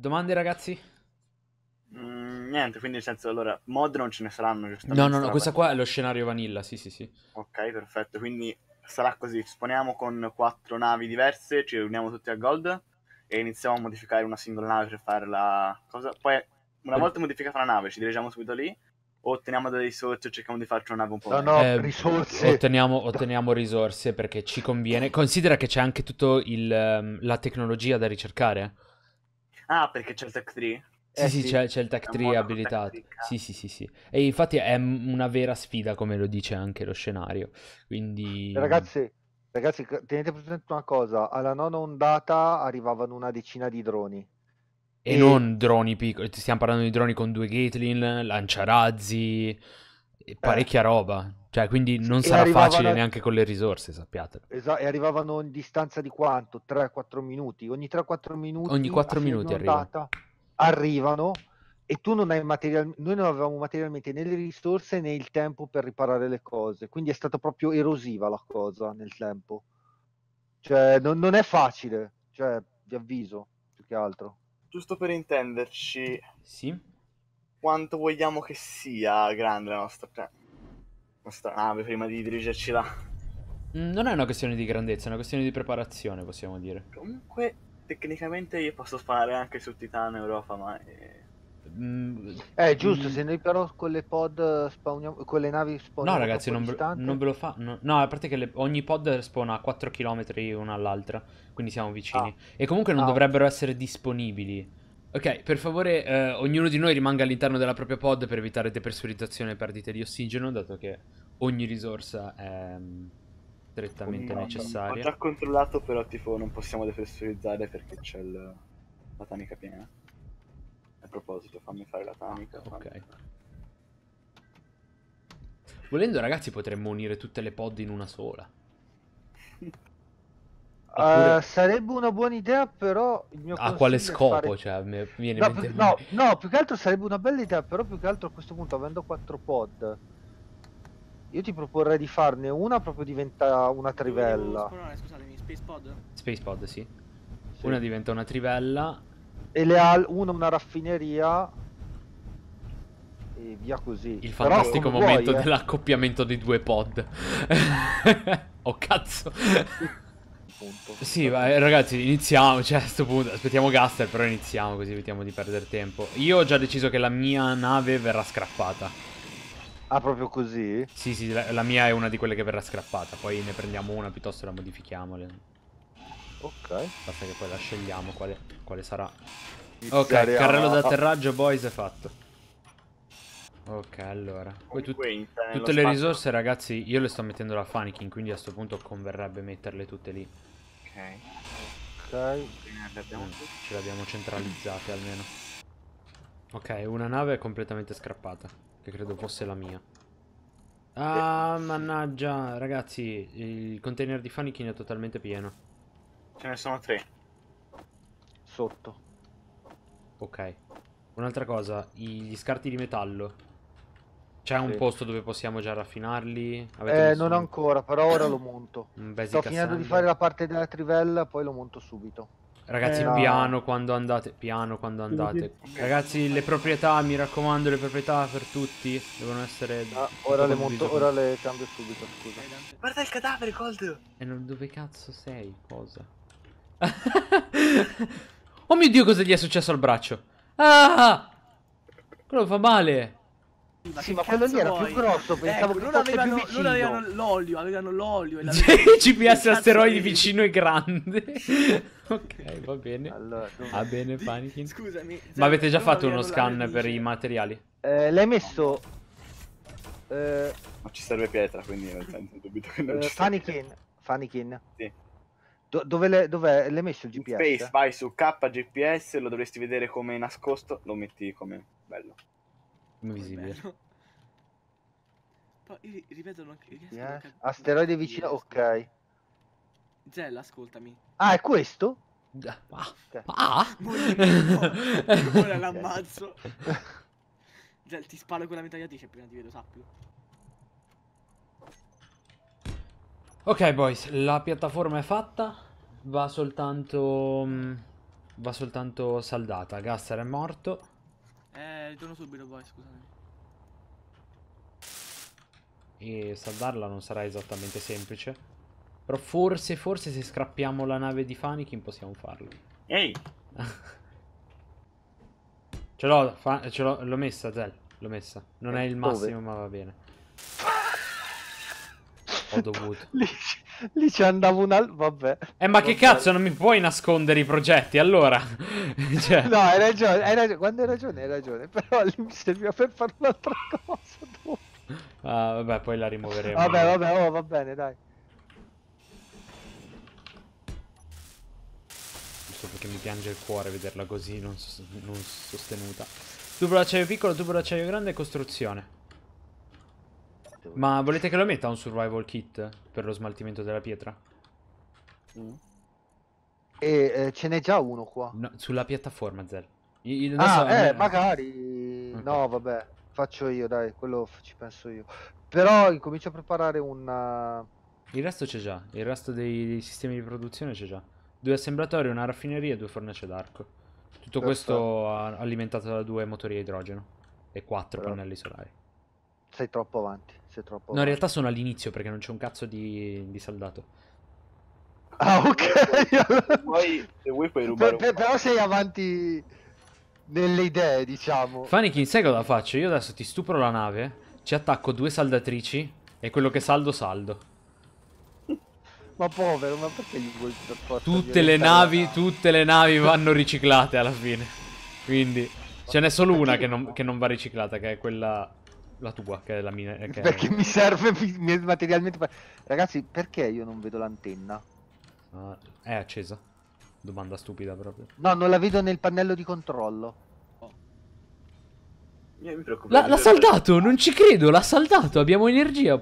Domande, ragazzi? Niente, quindi nel senso, allora, mod non ce ne saranno, giustamente. No, questa qua è lo scenario vanilla, sì. Ok, perfetto, quindi sarà così, sponiamo con 4 navi diverse, ci riuniamo tutti a gold e iniziamo a modificare una singola nave per fare la cosa. Poi, una volta modificata la nave, ci dirigiamo subito lì, otteniamo delle risorse, cerchiamo di farci una nave un po'. Risorse. Otteniamo risorse perché ci conviene. Considera che c'è anche tutto la tecnologia da ricercare. Ah, perché c'è il Tech 3? Sì, c'è il Tech 3 abilitato. Sì. E infatti è una vera sfida, come lo dice anche lo scenario. Quindi... Ragazzi, tenete presente una cosa. Alla nona ondata arrivavano una decina di droni. E non droni piccoli, stiamo parlando di droni con 2 Gatling, lanciarazzi, parecchia roba. Cioè, quindi non sarà facile neanche con le risorse, sappiatelo. Esatto, e arrivavano in distanza di quanto? 3-4 minuti. Ogni 3-4 minuti. Ogni 4 minuti arrivano. E tu non hai noi non avevamo materialmente né le risorse né il tempo per riparare le cose. Quindi è stata proprio erosiva la cosa nel tempo. Cioè, non è facile. Cioè, vi avviso, più che altro. Giusto per intenderci, sì, quanto vogliamo che sia grande la nostra nave prima di dirigerci là? Non è una questione di grandezza, è una questione di preparazione, possiamo dire. Comunque, tecnicamente io posso sparare anche su Titano Europa, ma... giusto, se noi però con le pod spawniamo, con le navi spawniamo... No ragazzi, non ve lo fa... No, a parte che ogni pod spawna a 4 km una all'altra, quindi siamo vicini. E comunque non dovrebbero essere disponibili. Ok, per favore, ognuno di noi rimanga all'interno della propria pod per evitare depressurizzazione e perdite di ossigeno, dato che ogni risorsa è strettamente necessaria. Ho già controllato, però tipo non possiamo depressurizzare perché c'è la tanica piena. A proposito, fammi fare la tanica. Ok. Volendo, ragazzi, potremmo unire tutte le pod in una sola. Sarebbe una buona idea, però il mio a quale scopo? Fare... Cioè, mi viene in mente... no, più che altro sarebbe una bella idea, però più che altro a questo punto, avendo 4 pod, io ti proporrei di farne una, proprio diventa una trivella. Scusatemi, Space Pod? Space Pod, sì. Una diventa una trivella. E le ha una raffineria e via così. Il fantastico momento dell'accoppiamento dei 2 pod. Oh cazzo. Sì, ragazzi, iniziamo, cioè a questo punto aspettiamo Gaster, però iniziamo così evitiamo di perdere tempo. Io ho già deciso che la mia nave verrà scrappata. Ah, proprio così? Sì, la mia è una di quelle che verrà scrappata, poi ne prendiamo una piuttosto la modifichiamo. Ok. Basta che poi la scegliamo quale sarà. Ok, carrello d'atterraggio, boys, è fatto. Ok, allora poi tutte le risorse, ragazzi, io le sto mettendo da Funnykin, quindi a sto punto converrebbe metterle tutte lì. Ok. Ce le abbiamo centralizzate almeno. Ok, una nave è completamente scrappata, che credo fosse la mia. Ah, mannaggia, ragazzi, il container di Funnykin è totalmente pieno. Ce ne sono 3 sotto. Ok. Un'altra cosa, gli scarti di metallo. C'è un posto dove possiamo già raffinarli? Non ancora, però ora lo monto. Sto finendo di fare la parte della trivella, poi lo monto subito. Ragazzi, piano quando andate. Okay. Ragazzi, le proprietà, mi raccomando, le proprietà per tutti devono essere... ora le monto, ora le cambio subito, scusa. Guarda il cadavere, Cold! E dove cazzo sei? Cosa? Oh mio Dio, cosa gli è successo al braccio? Ah! Quello fa male. Sì, ma quello lì era più grosso, pensavo che fosse più vicino. Loro avevano l'olio. GPS asteroidi vicino e grande. Ok, va bene. Allora, va bene, Funnykin. Scusami. Ma avete già fatto uno scan per i materiali? L'hai messo... Ma ci serve pietra, quindi nel senso dubito che non ci serve. Funnykin? Sì. Dov'è? L'hai messo il GPS? Space, vai su KGPS, lo dovresti vedere come nascosto, lo metti come bello. Invisibile. Io ripeto, non asteroide vicino, ok. Zella, ascoltami. Ah, è questo? Ah! Ora l'ammazzo. Zella, ti sparo con la mitragliatrice prima ti vedo, sappi. Ok boys, la piattaforma è fatta, va soltanto va soltanto saldata. Gassar è morto. Ritorno subito poi, scusami. E saldarla non sarà esattamente semplice. Però forse se scrappiamo la nave di Fanikin possiamo farlo. Ehi! Ce l'ho, l'ho messa, Zel. L'ho messa. Non è il massimo, ma va bene. Ho dovuto. Lì ci andavo un altro. Vabbè. Ma che cazzo, non mi puoi nascondere i progetti allora? Cioè... No, hai ragione, Quando hai ragione. Però lì mi serviva per fare un'altra cosa. Tu. Ah, vabbè, poi la rimuoveremo. Vabbè, oh, va bene, dai. Giusto perché mi piange il cuore vederla così, non sostenuta. Tubo d'acciaio piccolo, tubo d'acciaio grande e costruzione. Ma volete che lo metta un survival kit per lo smaltimento della pietra? Ce n'è già uno qua. No, sulla piattaforma, Zel. Magari. Okay. No, vabbè, faccio io, dai, quello ci penso io. Però incomincio a preparare un... Il resto c'è già, il resto dei sistemi di produzione c'è già. 2 assemblatori, una raffineria e 2 fornace d'arco. Tutto questo alimentato da 2 motori a idrogeno e 4 pannelli solari. Sei troppo avanti, No, in realtà sono all'inizio perché non c'è un cazzo di saldato. Ah, ok. Poi, se vuoi puoi rubare un... Però sei avanti nelle idee, diciamo. Fanikin, sai cosa faccio? Io adesso ti stupro la nave, ci attacco 2 saldatrici e quello che saldo. Ma povero, ma perché gli vuoi per forza? Tutte le navi vanno riciclate alla fine. Quindi, ce n'è solo una che non va riciclata, che è quella... La tua, che è la mia. Perché mi serve materialmente. Ragazzi, perché io non vedo l'antenna? È accesa. Domanda stupida proprio. No, non la vedo nel pannello di controllo. Oh. L'ha saldato, non ci credo, l'ha saldato. Abbiamo energia.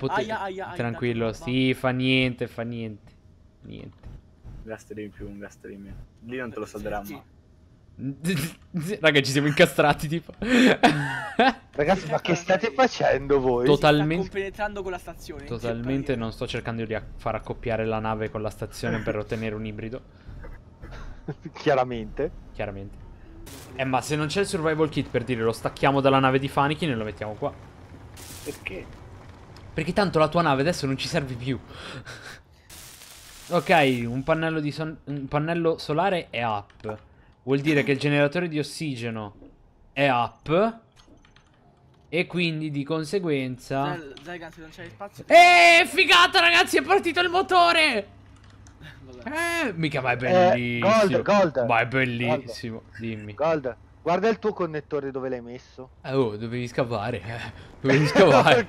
Tranquillo, sì, fa niente. Niente. Un gaster in più, un gaster in meno. Lì non te lo salderà mai. Raga, ci siamo incastrati tipo. Ragazzi, ma che state facendo voi? Totalmente compenetrando con la stazione. Totalmente non sto cercando di far accoppiare la nave con la stazione per ottenere un ibrido. Chiaramente. Ma se non c'è il survival kit, per dire, lo stacchiamo dalla nave di Fanikin e lo mettiamo qua. Perché? Perché tanto la tua nave adesso non ci serve più. Ok, un pannello solare è up. Vuol dire che il generatore di ossigeno è up. E quindi di conseguenza... Ragazzi, non c'è spazio. Figata, ragazzi, è partito il motore! Vabbè. Mica, ma è bellissimo. Gold. Ma è bellissimo. Gold. Dimmi. Gold, guarda il tuo connettore dove l'hai messo. Oh, dovevi scavare. Dovevi scavare.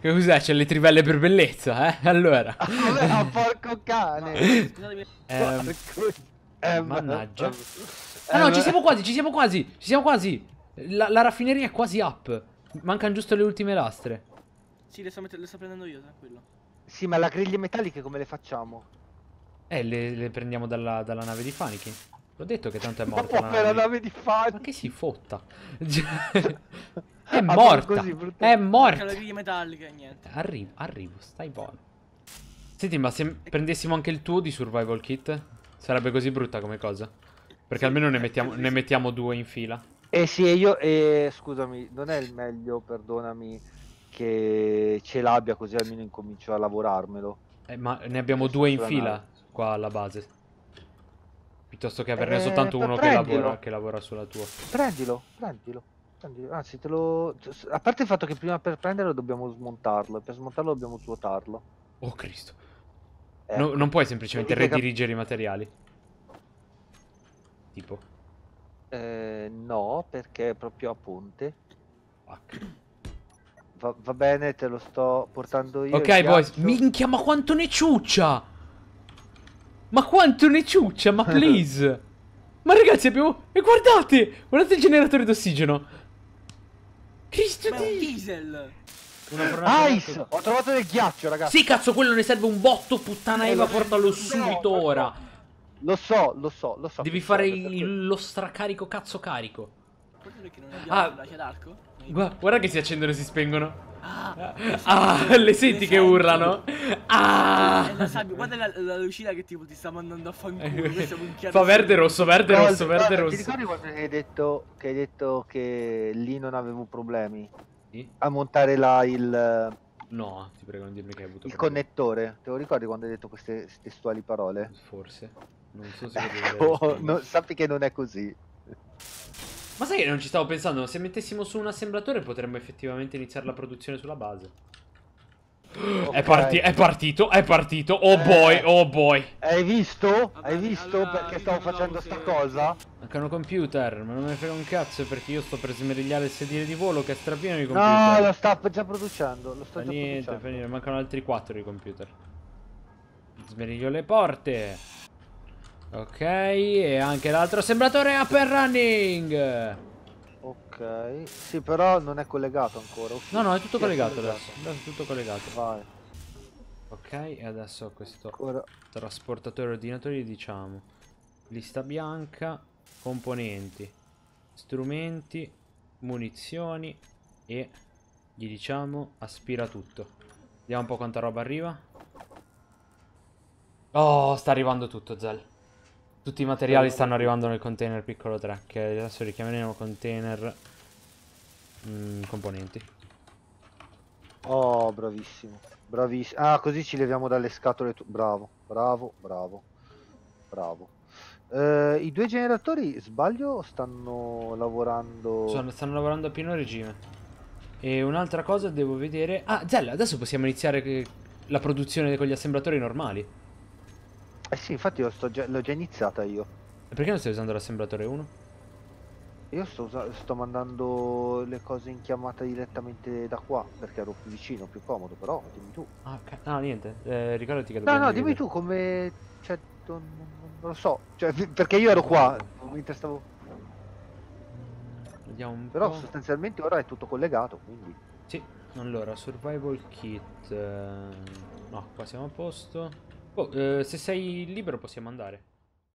Che cos'è? C'è le trivelle per bellezza, eh? Allora. Ah, porco cane. Scusatemi. Mannaggia. No, ci siamo quasi. La raffineria è quasi up. Mancano giusto le ultime lastre. Sì, le sto prendendo io, tranquillo. Sì, ma la griglie metalliche come le facciamo? Le prendiamo dalla nave di Fanikin. L'ho detto che tanto è morta. Ma la nave di Fanikin. Ma che si fotta? È morta. È morta. La griglia metallica e niente. Arrivo, stai buono. Senti, ma se prendessimo anche il tuo di survival kit? Sarebbe così brutta come cosa? Perché sì, almeno ne mettiamo 2 in fila. Sì, e io... scusami, non è il meglio, perdonami, che ce l'abbia, così almeno incomincio a lavorarmelo. Ma ne abbiamo 2 in fila qua alla base. Piuttosto che averne soltanto uno che lavora sulla tua. Prendilo. Anzi, te lo... A parte il fatto che prima per prenderlo dobbiamo smontarlo, e per smontarlo dobbiamo svuotarlo. Oh, Cristo. No, non puoi semplicemente redirigere i materiali. Tipo no, perché è proprio a ponte. Va bene, te lo sto portando io. Ok, boys. Minchia, ma quanto ne ciuccia! Ma please! Ma ragazzi, abbiamo... E guardate il generatore d'ossigeno. Cristo Dio! Diesel! Ice! Ho trovato del ghiaccio, ragazzi. Sì, cazzo, quello ne serve un botto, puttana Eva, portalo subito ora. Lo so. Devi fare lo stracarico cazzo carico. Guarda che si accendono e si spengono. Le senti che urlano? Guarda la lucina che tipo ti sta mandando a fanculo. Fa verde, rosso, verde, rosso, verde, rosso. Ti ricordi quando hai detto che lì non avevo problemi? Sì? A montare là il... No, ti prego, non dirmi che hai avuto il connettore. Te lo ricordi quando hai detto queste testuali parole? Forse. Non so se... sappi che non è così. Ma sai che non ci stavo pensando? Se mettessimo su un assemblatore potremmo effettivamente iniziare la produzione sulla base. Okay. È partito. Oh boy, oh boy. Hai visto? Vabbè, hai visto allora, perché stavo facendo sta cosa? Mancano computer, ma non me ne frega un cazzo perché io sto per smerigliare il sedile di volo che è strapieno di computer. No, lo sta già producendo, lo sto già producendo. Mancano altri 4 di computer. Smeriglio le porte. Ok, e anche l'altro assemblatore è up and running. Ok, sì, però non è collegato ancora. Sì. No, è tutto collegato adesso. Adesso è tutto collegato. Vai. Ok, e adesso ho questo ancora. Trasportatore ordinatori, diciamo. Lista bianca, componenti, strumenti, munizioni e gli diciamo aspira tutto. Vediamo un po' quanta roba arriva. Oh, sta arrivando tutto, Zel. Tutti i materiali stanno arrivando nel container piccolo 3, che adesso richiameremo container componenti. Oh, bravissimo. Bravissimo. Ah, così ci leviamo dalle scatole. Bravo. I 2 generatori, sbaglio, o stanno lavorando? Stanno lavorando a pieno regime. E un'altra cosa devo vedere... Ah, Zel, adesso possiamo iniziare la produzione con gli assemblatori normali. Eh sì, infatti l'ho già iniziata io. E perché non stai usando l'assemblatore 1? Io sto mandando le cose in chiamata direttamente da qua, perché ero più vicino, più comodo, però dimmi tu. Ah, niente, ricordati che dobbiamo... No, dimmi tu come... Cioè, non lo so, cioè, perché io ero qua, mentre stavo... Vediamo un po'. Però sostanzialmente ora è tutto collegato, quindi... Sì, allora, survival kit... No, qua siamo a posto... Oh, se sei libero possiamo andare.